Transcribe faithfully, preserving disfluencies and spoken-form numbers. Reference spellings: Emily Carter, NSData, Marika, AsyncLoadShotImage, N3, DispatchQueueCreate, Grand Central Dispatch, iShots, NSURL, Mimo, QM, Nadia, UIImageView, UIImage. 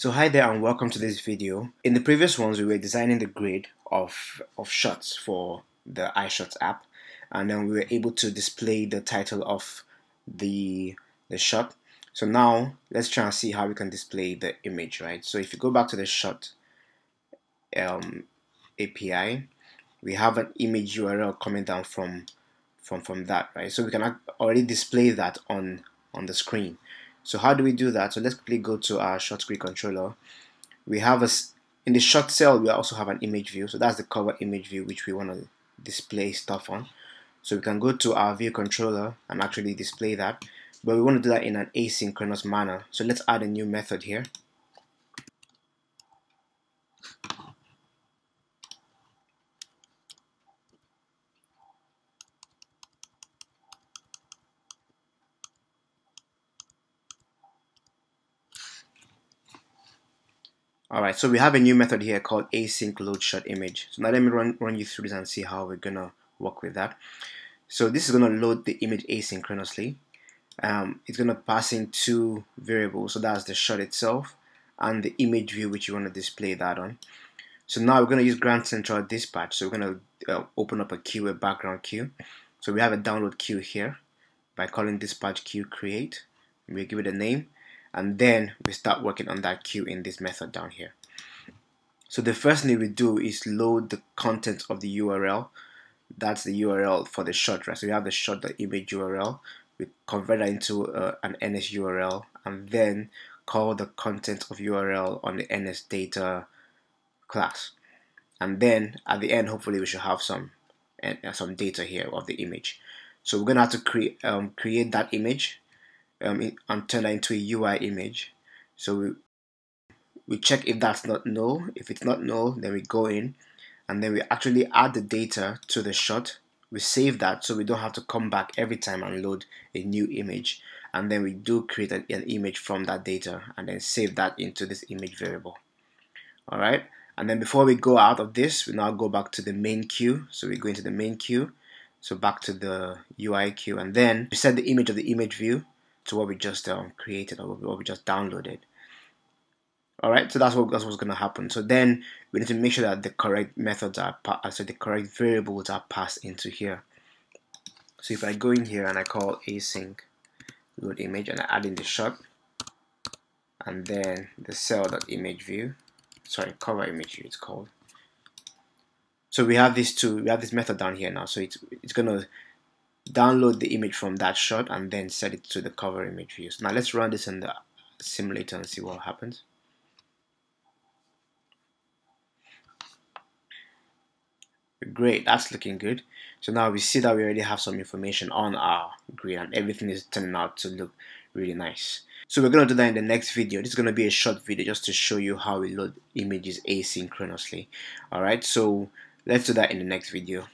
So hi there and welcome to this video. In the previous ones we were designing the grid of, of shots for the iShots app, and then we were able to display the title of the, the shot. So now let's try and see how we can display the image, right? So if you go back to the shot um, A P I, we have an image U R L coming down from, from, from that, right? So we can already display that on, on the screen. So how do we do that? So let's quickly go to our shot grid controller. We have a, in the shot cell, we also have an image view. So that's the cover image view, which we want to display stuff on. So we can go to our view controller and actually display that. But we want to do that in an asynchronous manner. So let's add a new method here. Alright, so we have a new method here called AsyncLoadShotImage. So now let me run, run you through this and see how we're going to work with that. So this is going to load the image asynchronously. Um, it's going to pass in two variables. So that's the shot itself and the image view which you want to display that on. So now we're going to use Grand Central Dispatch. So we're going to uh, open up a queue, a background queue. So we have a download queue here by calling DispatchQueueCreate. We give it a name. And then we start working on that queue in this method down here. So the first thing we do is load the content of the U R L. That's the U R L for the shot, right? So we have the shot.image U R L. We convert that into uh, an N S U R L and then call the content of U R L on the N S data class. And then at the end, hopefully, we should have some uh, some data here of the image. So we're gonna have to create um, create that image. Um, and turn that into a U I image. So we, we check if that's not null. If it's not null, then we go in and then we actually add the data to the shot. We save that so we don't have to come back every time and load a new image. And then we do create an, an image from that data and then save that into this image variable. Alright, and then before we go out of this, we now go back to the main queue. So we go into the main queue. So back to the U I queue and then we set the image of the image view to what we just um, created or what we just downloaded. Alright, so that's what that's what's gonna happen. So then we need to make sure that the correct methods are so the correct variables are passed into here. So if I go in here and I call async load image and I add in the shot and then the cell.image view, sorry, cover image view it's called. So we have these two, we have this method down here now. So it's it's gonna download the image from that shot and then set it to the cover image view. So now let's run this in the simulator and see what happens. Great, that's looking good. So now we see that we already have some information on our grid and everything is turning out to look really nice. So we're going to do that in the next video. This is going to be a short video just to show you how we load images asynchronously. Alright, so let's do that in the next video.